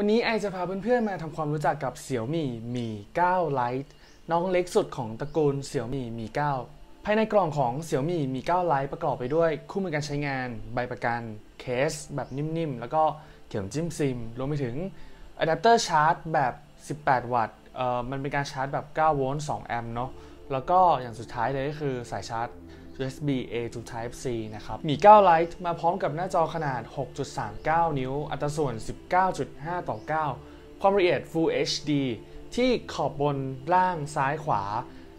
วันนี้ไอจะพาเพื่อนๆมาทำความรู้จักกับ Xiaomi Mi 9 Lite น้องเล็กสุดของตระกูล Xiaomi Mi 9 ภายในกล่องของ Xiaomi Mi 9 Lite ประกอบไปด้วยคู่มือการใช้งานใบประกันเคสแบบนิ่มๆแล้วก็เข็มจิ้มซิมรวมไปถึงอะแดปเตอร์ชาร์จแบบ18 วัตต์มันเป็นการชาร์จแบบ9โวลต์2แอมป์เนาะแล้วก็อย่างสุดท้ายเลยก็คือสายชาร์จ USB A to Type C นะครับมี 9 Lite มาพร้อมกับหน้าจอขนาด 6.39 นิ้วอัตราส่วน 19.5:9 ความละเอียด Full HD ที่ขอบบนล่างซ้ายขวา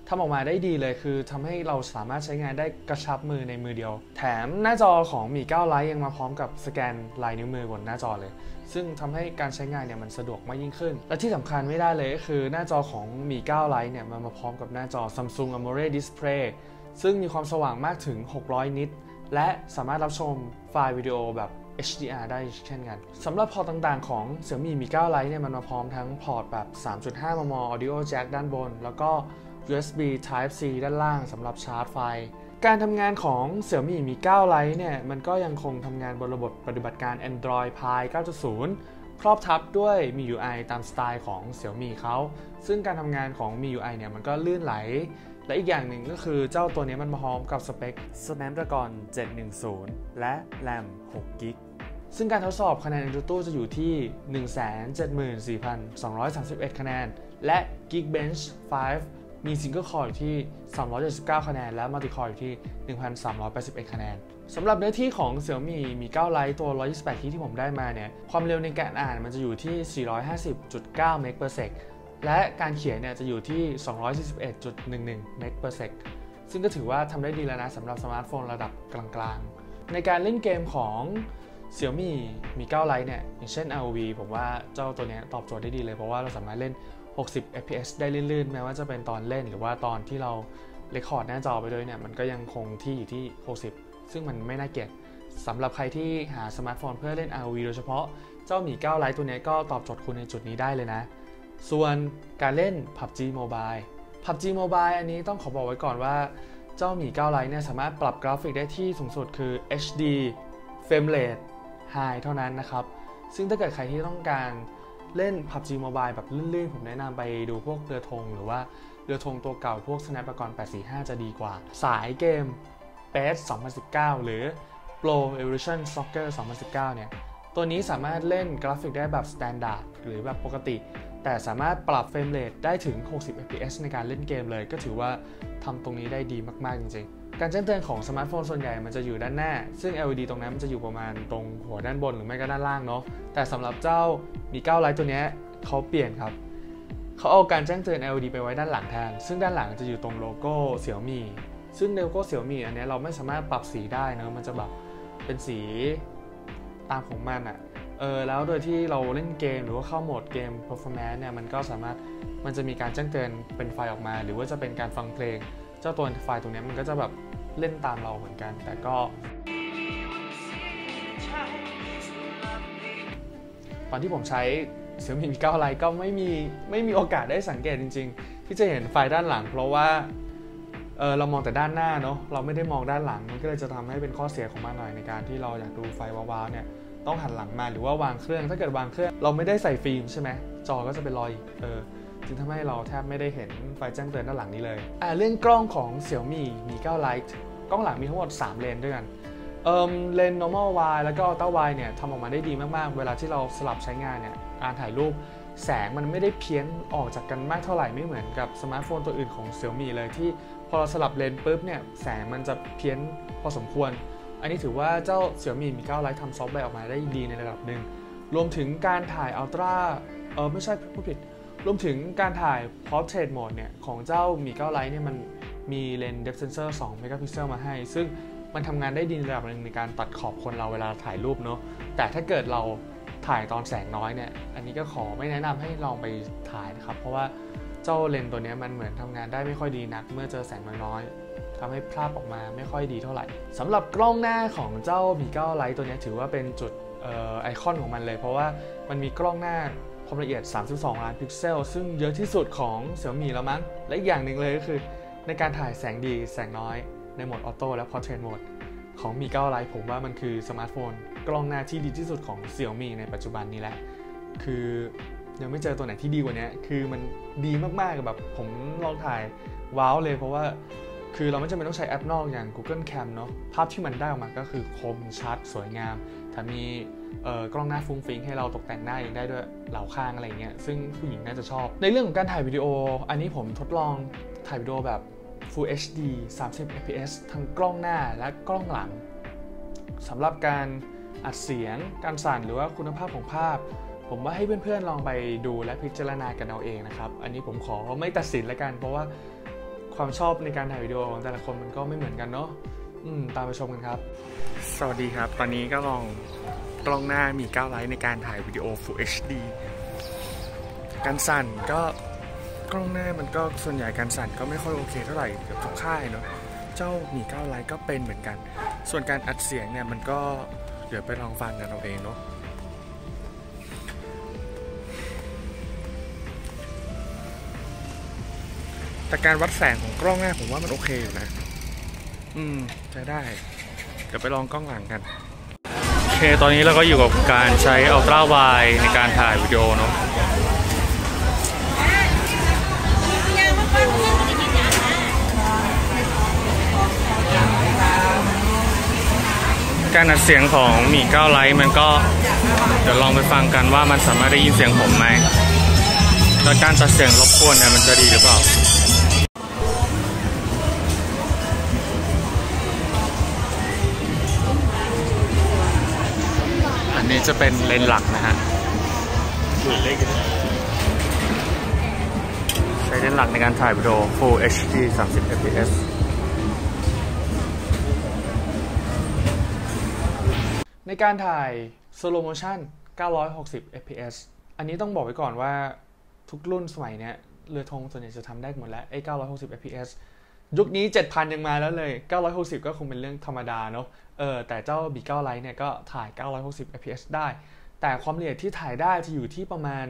ทำออกมาได้ดีเลยคือทำให้เราสามารถใช้งานได้กระชับมือในมือเดียวแถมหน้าจอของMi 9 Lite ยังมาพร้อมกับสแกนลายนิ้วมือบนหน้าจอเลยซึ่งทำให้การใช้งานเนี่ยมันสะดวกมากยิ่งขึ้นและที่สำคัญไม่ได้เลยก็คือหน้าจอของMi 9 Lite เนี่ยมันมาพร้อมกับหน้าจอ Samsung Amoled Display ซึ่งมีความสว่างมากถึง600นิตและสามารถรับชมไฟล์วิดีโอแบบ HDR ได้เช่นกันสำหรับพอร์ตต่างๆของ Xiaomi Mi 9 Lite เนี่ยมันมาพร้อมทั้งพอร์ตแบบ 3.5 มม Audio Jack ด้านบนแล้วก็ USB Type C ด้านล่างสำหรับชาร์จไฟการทำงานของ Xiaomi Mi 9 Lite เนี่ยมันก็ยังคงทำงานบนระบบปฏิบัติการ Android Pie 9.0 ครอบทับด้วย MIUI ตามสไตล์ของ Xiaomi เขาซึ่งการทำงานของ MIUI เนี่ยมันก็ลื่นไหลและอีกอย่างหนึ่งก็คือเจ้าตัวนี้มันมาพร้อมกับสเปค Snapdragon 710 และ RAM 6GB ซึ่งการทดสอบคะแนนในตู้จะอยู่ที่ 174,231 คะแนนและ Geekbench 5มีซิงเกิลคอร์อยู่ที่379คะแนนและมัลติคอร์อยู่ที่ 1,381 คะแนนสำหรับเนื้อที่ของ Xiaomi Mi 9 Lite ตัว128GBที่ผมได้มาเนี่ยความเร็วในการอ่านมันจะอยู่ที่ 450.9 Mbps และการเขียนเนี่ยจะอยู่ที่ 241.11 Mbps ซึ่งก็ถือว่าทำได้ดีแล้วนะสำหรับสมาร์ทโฟนระดับกลางๆในการเล่นเกมของ Xiaomi Mi 9 Lite เนี่ยอย่างเช่น ROV ผมว่าเจ้าตัวนี้ตอบโจทย์ได้ดีเลยเพราะว่าเราสามารถเล่น60 fps ได้ลื่นๆแม้ว่าจะเป็นตอนเล่นหรือว่าตอนที่เราเรคคอร์ดหน้าจอไปด้วยเนี่ยมันก็ยังคงที่อยู่ที่60ซึ่งมันไม่น่าเกลียดสำหรับใครที่หาสมาร์ทโฟนเพื่อเล่น ROV โดยเฉพาะเจ้าMi 9 Lite ตัวนี้ก็ตอบโจทย์คุณในจุดนี้ได้เลยนะส่วนการเล่น PUBG Mobile PUBG Mobile อันนี้ต้องขอบอกไว้ก่อนว่าเจ้าMi 9 Lite เนี่ยสามารถปรับกราฟิกได้ที่สูงสุดคือ HD Frame Rate High เท่านั้นนะครับซึ่งถ้าเกิดใครที่ต้องการเล่น PUBG Mobile แบบลื่นๆผมแนะนำไปดูพวกเรือธงหรือว่าเรือธงตัวเก่าพวก Snapdragon 845 จะดีกว่าสายเกม PES 2019 หรือ Pro Evolution Soccer 2019 เนี่ยตัวนี้สามารถเล่นกราฟิกได้แบบ Standard หรือแบบปกติแต่สามารถปรับเฟรมเรทได้ถึง60 fps ในการเล่นเกมเลยก็ถือว่าทำตรงนี้ได้ดีมากๆจริงๆการแจ้งเตือนของสมาร์ทโฟนส่วนใหญ่มันจะอยู่ด้านหน้าซึ่ง LED ตรงนั้นมันจะอยู่ประมาณตรงหัวด้านบนหรือไม่ก็ด้านล่างเนาะแต่สำหรับเจ้าMi 9 Lite ตัวนี้เขาเปลี่ยนครับเขาเอาการแจ้งเตือน LED ไปไว้ด้านหลังแทนซึ่งด้านหลังจะอยู่ตรงโลโก้ Xiaomi ซึ่งโลโก้ Xiaomi อันนี้เราไม่สามารถปรับสีได้นะมันจะแบบเป็นสีตามของมันอะแล้วโดยที่เราเล่นเกมหรือว่าเข้าโหมดเกม performance เนี่ยมันก็สามารถมันจะมีการแจ้งเตือนเป็นไฟล์ออกมาหรือว่าจะเป็นการฟังเพลงเจ้าตัวไฟล์ตรงนี้มันก็จะแบบเล่นตามเราเหมือนกันแต่ก็ตอนที่ผมใช้ Xiaomi Mi 9 Lite ก็ไม่มีโอกาสได้สังเกตจริงๆที่จะเห็นไฟล์ด้านหลังเพราะว่าเรามองแต่ด้านหน้าเนาะเราไม่ได้มองด้านหลังมันก็เลยจะทำให้เป็นข้อเสียของมันหน่อยในการที่เราอยากดูไฟล์ว้าวๆเนี่ยต้องหันหลังมาหรือว่าวางเครื่องถ้าเกิดวางเครื่องเราไม่ได้ใส่ฟิล์มใช่ไหมจอก็จะเป็นรอยจึงทำให้เราแทบไม่ได้เห็นไฟแจ้งเตือนด้านหลังนี้เลยเรื่องกล้องของ Xiaomi Mi 9 Lite กล้องหลังมีทั้งหมด3เลนด้วยกันเลน normal wide แล้วก็ ultra wide เนี่ยทำออกมาได้ดีมากๆเวลาที่เราสลับใช้งานเนี่ยการถ่ายรูปแสงมันไม่ได้เพี้ยนออกจากกันมากเท่าไหร่ไม่เหมือนกับสมาร์ทโฟนตัวอื่นของ Xiaomi เลยที่พอเราสลับเลนปุ๊บเนี่ยแสงมันจะเพี้ยนพอสมควรอันนี้ถือว่าเจ้า Xiaomi Mi 9 Lite ทำซอฟต์แวร์ออกมาได้ดีในระดับหนึ่งรวมถึงการถ่ายอัลตร้าไม่ใช่พูดผิดรวมถึงการถ่าย Portrait Mode เนี่ยของเจ้า Mi 9 Lite เนี่ยมันมีเลนส์ Depth Sensor 2 megapixel มาให้ซึ่งมันทำงานได้ดีในระดับหนึ่งในการตัดขอบคนเราเวลาถ่ายรูปเนาะแต่ถ้าเกิดเราถ่ายตอนแสงน้อยเนี่ยอันนี้ก็ขอไม่แนะนำให้ลองไปถ่ายนะครับเพราะว่าเจ้าเลนส์ตัวนี้มันเหมือนทำงานได้ไม่ค่อยดีนักเมื่อเจอแสงน้อยทำให้ภาพออกมาไม่ค่อยดีเท่าไหร่สำหรับกล้องหน้าของเจ้าMi 9 Lite ตัวนี้ถือว่าเป็นจุดไอคอนของมันเลยเพราะว่ามันมีกล้องหน้าความละเอียด32ล้านพิกเซลซึ่งเยอะที่สุดของ Xiaomi แล้วมั้งและอีกอย่างหนึ่งเลยก็คือในการถ่ายแสงดีแสงน้อยในโหมดออโต้และ Portrait Mode ของMi 9 Lite ผมว่ามันคือสมาร์ทโฟนกล้องหน้าที่ดีที่สุดของ Xiaomi ในปัจจุบันนี้แหละ คือยังไม่เจอตัวไหนที่ดีกว่านี้คือมันดีมากๆแบบผมลองถ่ายว้าวเลยเพราะว่าคือเราไม่จำเป็นต้องใช้แอปนอกอย่าง Google Cam เนาะภาพที่มันได้ออกมาก็คือคมชัดสวยงามแถมมีกล้องหน้าฟุ้งฟิ้งให้เราตกแต่งหน้าเองได้ด้วยเหล่าข้างอะไรเงี้ยซึ่งผู้หญิงน่าจะชอบในเรื่องของการถ่ายวิดีโออันนี้ผมทดลองถ่ายวิดีโอแบบ Full HD 30 fps ทั้งกล้องหน้าและกล้องหลังสำหรับการอัดเสียงการสั่นหรือว่าคุณภาพของภาพผมว่าให้เพื่อนๆลองไปดูและพิจารณากันเอาเองนะครับอันนี้ผมขอไม่ตัดสินละกันเพราะว่าความชอบในการถ่ายวิดีโอของแต่ละคนมันก็ไม่เหมือนกันเนาะตามไปชมกันครับสวัสดีครับตอนนี้ก็ลองกล้องหน้ามี9 ไลท์ในการถ่ายวิดีโอ Full HD การสั่นก็กล้องหน้ามันก็ส่วนใหญ่การสั่นก็ไม่ค่อยโอเคเท่าไหร่กับทุกค่ายเนาะเจ้ามี9 ไลท์ก็เป็นเหมือนกันส่วนการอัดเสียงเนี่ยมันก็เดี๋ยวไปลองฟังกันเอาเองเนาะแต่การวัดแสงของกล้องหน้าผมว่ามันโอเคอยู่นะใช้ได้เดี๋ยวไปลองกล้องหลังกันโอเคตอนนี้เราก็อยู่กับการใช้อัลตร้าไวด์ในการถ่ายวิดีโอเนาะการอัดเสียงของMi 9 Liteมันก็เดี๋ยวลองไปฟังกันว่ามันสามารถได้ยินเสียงผมไหมแล้วการตัดเสียงรบกวนเนี่ยมันจะดีหรือเปล่าอันนี้จะเป็นเลนส์หลักนะฮะใช้เลนส์หลักในการถ่ายวิดีโอ Full HD 30 fpsในการถ่าย slow motion 960 fps อันนี้ต้องบอกไว้ก่อนว่าทุกรุ่นสมัยเนี้ยเรือธงส่วนใหญ่จะทำได้หมดแล้วไอ้960 fps ยุคนี้ 7,000 ยังมาแล้วเลย960ก็คงเป็นเรื่องธรรมดาเนาะแต่เจ้า Mi 9 Lite เนี่ยก็ถ่าย960 fps ได้แต่ความละเอียดที่ถ่ายได้จะอยู่ที่ประมาณ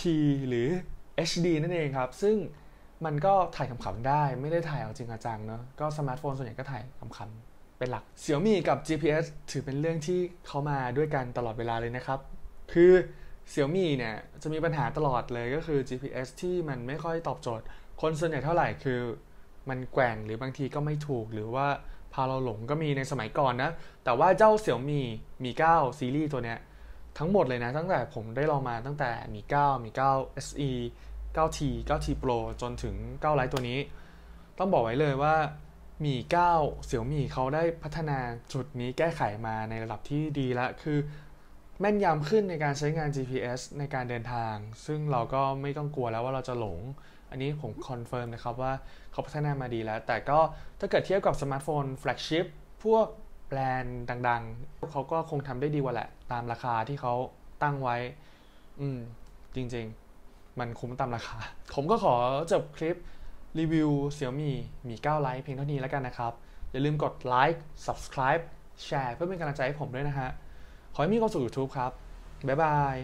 720p หรือ HD นั่นเองครับซึ่งมันก็ถ่ายขำๆได้ไม่ได้ถ่ายเอาจริงเอาจังเนาะก็สมาร์ทโฟนส่วนใหญ่ก็ถ่ายขำๆเป็นหลัก Xiaomi กับ GPS ถือเป็นเรื่องที่เขามาด้วยกันตลอดเวลาเลยนะครับคือ Xiaomi เนี่ยจะมีปัญหาตลอดเลยก็คือ GPS ที่มันไม่ค่อยตอบโจทย์คนส่วนใหญ่เท่าไหร่คือมันแกว่งหรือบางทีก็ไม่ถูกหรือว่าพาเราหลงก็มีในสมัยก่อนนะแต่ว่าเจ้า Xiaomi Mi 9 ซีรีส์ตัวเนี้ยทั้งหมดเลยนะตั้งแต่ผมได้ลองมาตั้งแต่Mi 9 Mi 9 SE 9T 9T Pro จนถึง9 Lite ตัวนี้ต้องบอกไว้เลยว่าMi 9 Xiaomi เขาได้พัฒนาจุดนี้แก้ไขมาในระดับที่ดีละคือแม่นยำขึ้นในการใช้งาน GPS ในการเดินทางซึ่งเราก็ไม่ต้องกลัวแล้วว่าเราจะหลงอันนี้ผมคอนเฟิร์มนะครับว่าเขาพัฒนามาดีแล้วแต่ก็ถ้าเกิดเทียบกับสมาร์ทโฟนแฟลกชิพพวกแบรนด์ดังๆเขาก็คงทำได้ดีกว่าแหละตามราคาที่เขาตั้งไว้จริงๆมันคุ้มตามราคาผมก็ขอจบคลิปรีวิว Xiaomi Mi 9 Lite เพียงเท่านี้แล้วกันนะครับอย่าลืมกดไลค์ Subscribe แชร์เพื่อเป็นกำลังใจให้ผมด้วยนะฮะขอให้มีความสุข YouTube ครับบ๊ายบาย